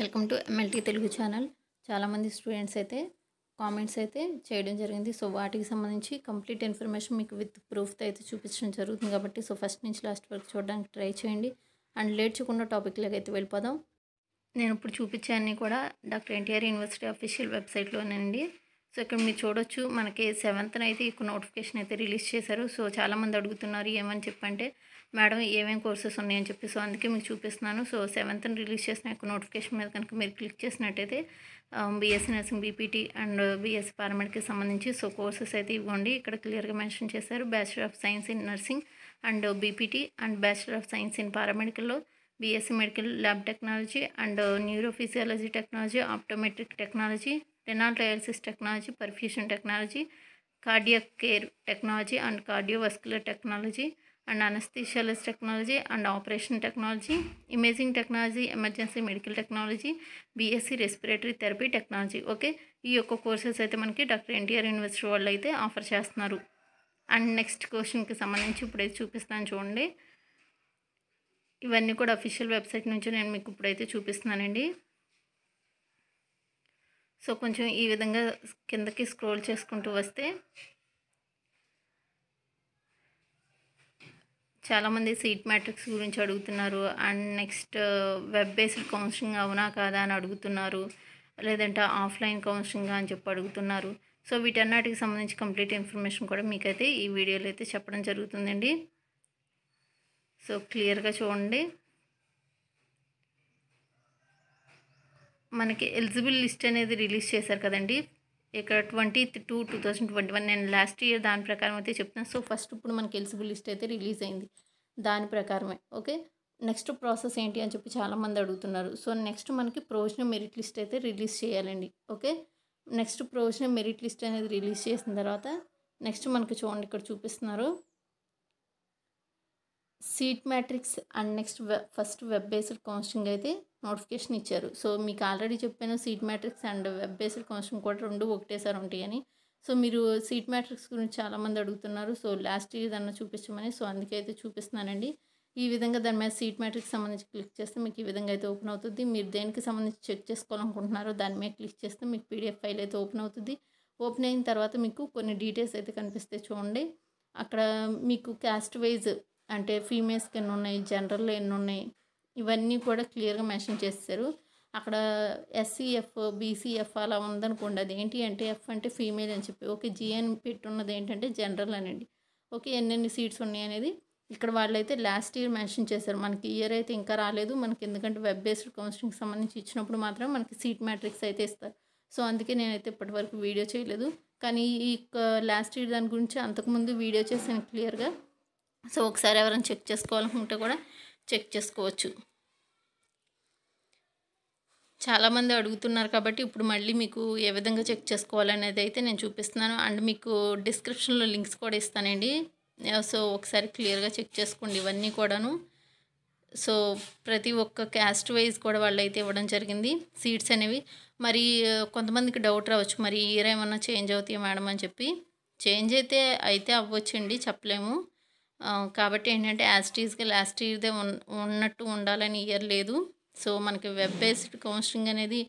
Welcome to MLT Telugu channel. చాలా మంది students అయితే కామెంట్స్ అయితే చేయడం జరిగింది. సో వాటికి సంబంధించి కంప్లీట్ ఇన్ఫర్మేషన్ మీకు విత్ ప్రూఫ్తో అయితే చూపించడం జరుగుతుంది. కాబట్టి సో ఫస్ట్ నుంచి లాస్ట్ వరకు చూడడానికి ట్రై చేయండి. అండ్ లేట్ చేయకుండా టాపిక్లోకి అయితే వెళ్ళిపోదాం. నేను ఇప్పుడు చూపించాన్ని కూడా డాక్టర్ NTR యూనివర్సిటీ అఫీషియల్ వెబ్సైట్లోనండి. సో ఇక్కడ మీరు చూడొచ్చు, మనకి 7th అయితే ఈ నోటిఫికేషన్ అయితే రిలీజ్ చేశారు. సో చాలామంది అడుగుతున్నారు ఏమని చెప్పంటే, మేడం ఏమేమి కోర్సెస్ ఉన్నాయని చెప్పి. సో అందుకే మీకు చూపిస్తున్నాను. సో 7th రిలీజ్ చేసిన యొక్క నోటిఫికేషన్ మీద కనుక మీరు క్లిక్ చేసినట్టయితే BSc nursing, BPT and BSc పారామెడికల్కి సంబంధించి సో కోర్సెస్ అయితే ఇవ్వండి. ఇక్కడ క్లియర్గా మెన్షన్ చేశారు bachelor of science in nursing and BPT and bachelor of science in పారామెడికల్లో BSc medical lab technology and neurophysiology technology, optometric technology, renal dialysis technology, perfusion technology, cardiac care technology and cardiovascular technology and anaesthesiology technology and operation technology, imaging technology, emergency medical technology, BSc respiratory therapy technology. Okay, ఈ యొక్క courses అయితే మనకి doctor NTR university వాళ్ళు అయితే offer చేస్తున్నారు. And next క్వశ్చన్కి సంబంధించి ఇప్పుడైతే చూపిస్తాను చూడండి. ఇవన్నీ కూడా అఫీషియల్ వెబ్సైట్ నుంచి నేను మీకు ఇప్పుడైతే చూపిస్తున్నానండి. సో కొంచెం ఈ విధంగా కిందకి స్క్రోల్ చేసుకుంటూ వస్తే చాలామంది సీట్ మ్యాట్రిక్స్ గురించి అడుగుతున్నారు. And next web based counselling అవునా కాదా అని అడుగుతున్నారు, లేదంటే ఆఫ్లైన్ కౌన్సిలింగ్ అని చెప్పి అడుగుతున్నారు. సో వీటన్నిటికి సంబంధించి కంప్లీట్ ఇన్ఫర్మేషన్ కూడా మీకైతే ఈ వీడియోలో అయితే చెప్పడం జరుగుతుందండి. సో క్లియర్గా చూడండి, మనకి ఎలిజిబుల్ లిస్ట్ అనేది రిలీజ్ చేశారు కదండి. ఇక్కడ 22/2021 నేను లాస్ట్ ఇయర్ దాని ప్రకారం అయితే చెప్తున్నాను. సో ఫస్ట్ ఇప్పుడు మనకి ఎలిజిబుల్ లిస్ట్ అయితే రిలీజ్ అయింది, దాని ప్రకారమే. ఓకే, నెక్స్ట్ ప్రాసెస్ ఏంటి అని చెప్పి చాలామంది అడుగుతున్నారు. సో నెక్స్ట్ మనకి ప్రొవిజనల్ మెరిట్ లిస్ట్ అయితే రిలీజ్ చేయాలండి. Okay, next provisional merit list అనేది రిలీజ్ చేసిన తర్వాత నెక్స్ట్ మనకి చూడండి ఇక్కడ చూపిస్తున్నారు seat matrix and next first web based counselling అయితే నోటిఫికేషన్ ఇచ్చారు. సో మీకు ఆల్రెడీ చెప్పాను seat matrix and web based counselling కూడా రెండు ఒకటేసారి ఉంటాయని. సో మీరు సీట్ మ్యాట్రిక్స్ గురించి చాలామంది అడుగుతున్నారు. సో లాస్ట్ ఇయర్ దాన్ని చూపించమని, సో అందుకే అయితే చూపిస్తున్నానండి. ఈ విధంగా దాని మీద సీట్ మ్యాట్రిక్స్ సంబంధించి క్లిక్ చేస్తే మీకు ఈ విధంగా అయితే ఓపెన్ అవుతుంది. మీరు దేనికి సంబంధించి చెక్ చేసుకోవాలనుకుంటున్నారో దాని మీద క్లిక్ చేస్తే మీకు PDF ఫైల్ అయితే ఓపెన్ అవుతుంది. ఓపెన్ అయిన తర్వాత మీకు కొన్ని డీటెయిల్స్ అయితే కనిపిస్తే చూడండి. అక్కడ మీకు క్యాస్ట్ వైజ్ అంటే ఫీమేల్స్కి ఎన్ని ఉన్నాయి, జనరల్లో ఎన్ని ఉన్నాయి, ఇవన్నీ కూడా క్లియర్గా మెన్షన్ చేస్తారు. అక్కడ SC, FO, BC, FO అలా ఉందనుకోండి. అది ఏంటి అంటే F అంటే ఫీమేల్ అని చెప్పి, ఓకే GN పెట్టున్నది ఏంటంటే జనరల్ అనండి. ఓకే, ఎన్నెన్ని సీట్స్ ఉన్నాయి అనేది ఇక్కడ వాళ్ళైతే లాస్ట్ ఇయర్ మెన్షన్ చేశారు. మనకి ఇయర్ అయితే ఇంకా రాలేదు మనకి, ఎందుకంటే వెబ్ బేస్డ్ కౌన్సిలింగ్కి సంబంధించి ఇచ్చినప్పుడు మాత్రం మనకి సీట్ మ్యాట్రిక్స్ అయితే ఇస్తారు. సో అందుకే నేనైతే ఇప్పటివరకు వీడియో చేయలేదు. కానీ ఈ లాస్ట్ ఇయర్ దాని గురించి అంతకుముందు వీడియో చేశాను క్లియర్గా. సో ఒకసారి ఎవరైనా చెక్ చేసుకోవాలనుకుంటే కూడా చెక్ చేసుకోవచ్చు. చాలామంది అడుగుతున్నారు కాబట్టి ఇప్పుడు మళ్ళీ మీకు ఏ విధంగా చెక్ చేసుకోవాలనేది అయితే నేను చూపిస్తున్నాను. అండ్ మీకు డిస్క్రిప్షన్లో లింక్స్ కూడా ఇస్తానండి. సో ఒకసారి క్లియర్గా చెక్ చేసుకోండి ఇవన్నీ కూడాను. సో ప్రతి ఒక్క క్యాస్ట్ వైజ్ కూడా వాళ్ళైతే ఇవ్వడం జరిగింది సీట్స్ అనేవి. మరి కొంతమందికి డౌట్ రావచ్చు, మరి ఇయర్ ఏమన్నా చేంజ్ అవుతాయి మేడం అని చెప్పి. చేంజ్ అయితే అవ్వచ్చండి, చెప్పలేము. కాబట్టి ఏంటంటే యాజ్టీస్గా లాస్ట్ ఇయర్దే ఉన్నట్టు ఉండాలని ఇయర్ లేదు. సో మనకి వెబ్ బేస్డ్ కౌన్సిలింగ్ అనేది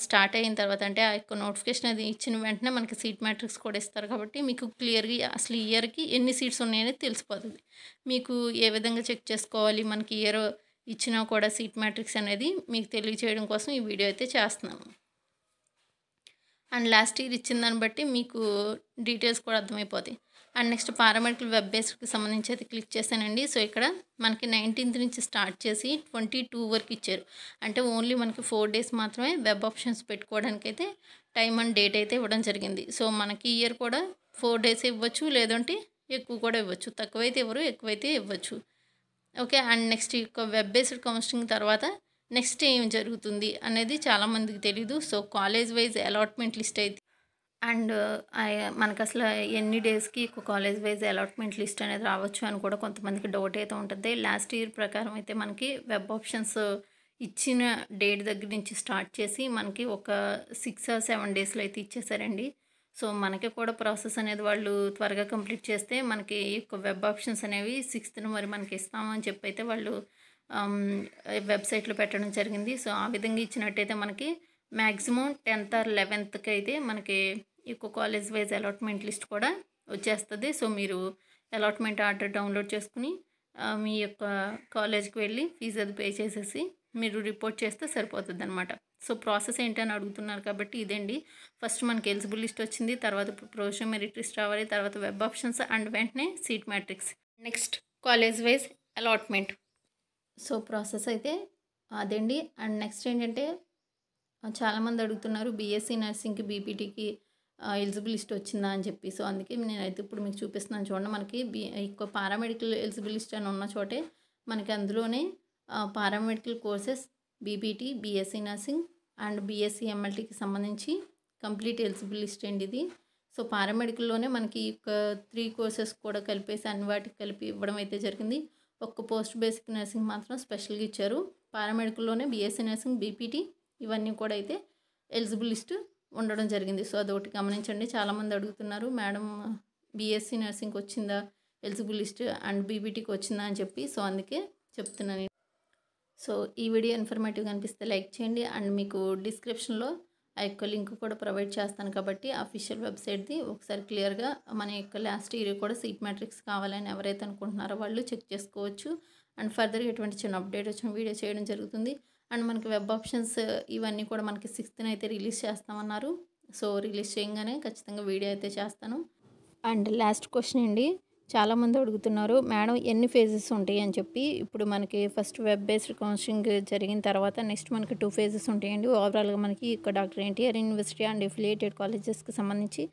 స్టార్ట్ అయిన తర్వాత అంటే ఆ యొక్క నోటిఫికేషన్ అది ఇచ్చిన వెంటనే మనకి సీట్ మ్యాట్రిక్స్ కూడా ఇస్తారు. కాబట్టి మీకు క్లియర్గా అసలు ఇయర్కి ఎన్ని సీట్స్ ఉన్నాయనేది తెలిసిపోతుంది. మీకు ఏ విధంగా చెక్ చేసుకోవాలి, మనకి ఇయర్ ఇచ్చినా కూడా సీట్ మ్యాట్రిక్స్ అనేది మీకు తెలియచేయడం కోసం ఈ వీడియో అయితే చేస్తున్నాము. అండ్ లాస్ట్ ఇయర్ ఇచ్చిన దాన్ని బట్టి మీకు డీటెయిల్స్ కూడా అర్థమైపోతాయి. అండ్ నెక్స్ట్ పారామెడికల్ వెబ్ బేస్డ్కి సంబంధించి అయితే క్లిక్ చేశానండి. సో ఇక్కడ మనకి 19th నుంచి స్టార్ట్ చేసి 22 వరకు ఇచ్చారు. అంటే ఓన్లీ మనకి 4 days మాత్రమే వెబ్ ఆప్షన్స్ పెట్టుకోవడానికి అయితే టైం అండ్ డేట్ అయితే ఇవ్వడం జరిగింది. సో మనకి ఇయర్ కూడా 4 days ఇవ్వచ్చు, లేదంటే ఎక్కువ కూడా ఇవ్వచ్చు. తక్కువైతే ఎవరు, ఎక్కువైతే ఇవ్వచ్చు. ఓకే, అండ్ నెక్స్ట్ ఈ వెబ్ బేస్డ్ కౌన్సిలింగ్ తర్వాత నెక్స్ట్ ఏం జరుగుతుంది అనేది చాలామందికి తెలీదు. So college wise allotment list అయితే అండ్ మనకు అసలు ఎన్ని డేస్కి కాలేజ్ వైజ్ అలాట్మెంట్ లిస్ట్ అనేది రావచ్చు అని కూడా కొంతమందికి డౌట్ అయితే ఉంటుంది. లాస్ట్ ఇయర్ ప్రకారం అయితే మనకి వెబ్ ఆప్షన్స్ ఇచ్చిన డేట్ దగ్గర నుంచి స్టార్ట్ చేసి మనకి ఒక 6 or 7 daysలో అయితే ఇచ్చేసారండి. సో మనకి కూడా ప్రాసెస్ అనేది వాళ్ళు త్వరగా కంప్లీట్ చేస్తే మనకి వెబ్ ఆప్షన్స్ అనేవి 6th మరి మనకి ఇస్తామని చెప్పి అయితే వాళ్ళు వెబ్‌సైట్ లో పెట్టడం జరిగింది। సో ఆ విధంగా ఇచ్చినట్టైతే మనకి మాక్సిమం 10th ఆర్ 11th కి అయితే మనకి ఈకో కాలేజ్ వైస్ అలాట్మెంట్ లిస్ట్ కూడా వచ్చేస్తది। సో మీరు అలాట్మెంట్ ఆర్డర్ డౌన్లోడ్ చేసుకుని మీ యొక్క కాలేజ్కి వెళ్ళి ఫీజు అది పే చేసేసి మీరు రిపోర్ట్ చేస్తే సరిపోతుందన్నమాట। సో ప్రాసెస్ ఏంటని అడుగుతున్నారు కాబట్టి ఇదేండి, ఫస్ట్ మనకి ఎలిజిబుల్ లిస్ట్ వచ్చింది, తర్వాత ప్రొవిజనల్ మెరిట్ లిస్ట్ రావాలి, తర్వాత వెబ్ ఆప్షన్స్ అండ్ వెంటనే seat matrix, next college wise allotment. So process అయితే అదేండి। అండ్ నెక్స్ట్ ఏంటంటే చాలామంది అడుగుతున్నారు బీఎస్సీ నర్సింగ్కి బీపీటీకి ఎలిజిబుల్ లిస్ట్ వచ్చిందా అని చెప్పి। సో అందుకే నేనైతే ఇప్పుడు మీకు చూపిస్తున్నాను చూడండి, మనకి ఎక్కువ పారామెడికల్ ఎలిజిబుల్ లిస్ట్ అని ఉన్న చోటే మనకి అందులోనే paramedical courses BPT BSc nursing and BSc ఎంఎల్టీకి సంబంధించి కంప్లీట్ ఎలిజిబుల్ లిస్ట్ అండి ఇది। సో పారామెడికల్లోనే మనకి ఒక 3 కోర్సెస్ కూడా కలిపేసి అన్ని వాటికి కలిపి ఇవ్వడం అయితే జరిగింది। ఒక్క పోస్ట్ బేసిక్ నర్సింగ్ మాత్రం స్పెషల్గా ఇచ్చారు। పారామెడికల్లోనే బీఎస్సీ నర్సింగ్ బీపీటీ ఇవన్నీ కూడా అయితే ఎలిజిబుల్ లిస్ట్ ఉండడం జరిగింది। సో అదొకటి గమనించండి, చాలామంది అడుగుతున్నారు మేడం బీఎస్సీ నర్సింగ్కి వచ్చిందా ఎలిజిబుల్ లిస్ట్ అండ్ బీపీటీకి వచ్చిందా అని చెప్పి। సో అందుకే చెప్తున్నాను। సో ఈ వీడియో ఇన్ఫర్మేటివ్గా అనిపిస్తే లైక్ చేయండి అండ్ మీకు డిస్క్రిప్షన్లో ఆ యొక్క లింక్ కూడా ప్రొవైడ్ చేస్తాను కాబట్టి అఫీషియల్ వెబ్సైట్ది ఒకసారి క్లియర్గా మన యొక్క లాస్ట్ ఇయర్ కూడా సీట్ మ్యాట్రిక్స్ కావాలని ఎవరైతే అనుకుంటున్నారో వాళ్ళు చెక్ చేసుకోవచ్చు అండ్ ఫర్దర్ ఎటువంటి చిన్న అప్డేట్ వచ్చిన వీడియో చేయడం జరుగుతుంది। అండ్ మనకి వెబ్ ఆప్షన్స్ ఇవన్నీ కూడా మనకి 6th అయితే రిలీజ్ చేస్తామన్నారు। సో రిలీజ్ చేయగానే ఖచ్చితంగా వీడియో అయితే చేస్తాను। అండ్ లాస్ట్ క్వశ్చన్ అండి, చాలామంది అడుగుతున్నారు మేడం ఎన్ని ఫేజెస్ ఉంటాయి అని చెప్పి। ఇప్పుడు మనకి ఫస్ట్ వెబ్ బేస్డ్ కౌన్సిలింగ్ జరిగిన తర్వాత నెక్స్ట్ మనకి 2 ఫేజెస్ ఉంటాయండి ఓవరాల్గా మనకి ఇక్కడ doctor NTR university and affiliated కాలేజెస్కి సంబంధించి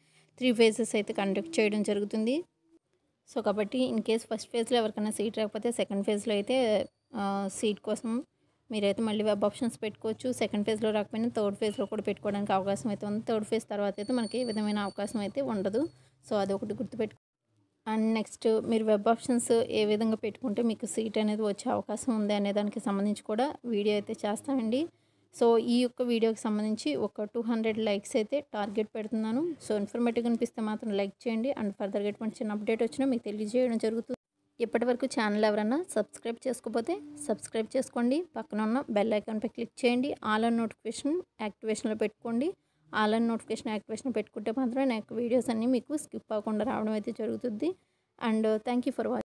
3 ఫేజెస్ అయితే కండక్ట్ చేయడం జరుగుతుంది। సో కాబట్టి ఇన్ కేస్ ఫస్ట్ ఫేజ్లో ఎవరికైనా సీట్ రాకపోతే సెకండ్ ఫేజ్లో అయితే సీట్ కోసం మీరైతే మళ్ళీ వెబ్ ఆప్షన్స్ పెట్టుకోవచ్చు। సెకండ్ ఫేజ్లో రాకపోయినా థర్డ్ ఫేజ్లో కూడా పెట్టుకోవడానికి అవకాశం అయితే ఉంది। థర్డ్ ఫేజ్ తర్వాత అయితే మనకి ఏ విధమైన అవకాశం అయితే ఉండదు। సో అదొకటి గుర్తుపెట్టుకో। అండ్ నెక్స్ట్ మీరు వెబ్ ఆప్షన్స్ ఏ విధంగా పెట్టుకుంటే మీకు సీట్ అనేది వచ్చే అవకాశం ఉంది అనే దానికి సంబంధించి కూడా వీడియో అయితే చేస్తానండి। సో ఈ యొక్క వీడియోకి సంబంధించి ఒక 200 లైక్స్ అయితే టార్గెట్ పెడుతున్నాను। సో ఇన్ఫర్మేటివ్గా అనిపిస్తే మాత్రం లైక్ చేయండి అండ్ ఫర్దర్గా ఎటువంటి చిన్న అప్డేట్ వచ్చినా మీకు తెలియజేయడం జరుగుతుంది। ఇప్పటివరకు ఛానల్ ఎవరన్నా సబ్స్క్రైబ్ చేసుకోకపోతే సబ్స్క్రైబ్ చేసుకోండి, పక్కన ఉన్న బెల్ ఐకాన్పై క్లిక్ చేయండి, ఆల్ ఆన్ నోటిఫికేషన్ యాక్టివేషన్లో పెట్టుకోండి। ఆల్ ఆన్ నోటిఫికేషన్ యాక్టివేషన్ పెట్టుకుంటే మాత్రం నాకు వీడియోస్ అన్నీ మీకు స్కిప్ అవ్వకుండా రావడం అయితే జరుగుతుంది। And thank you for watching.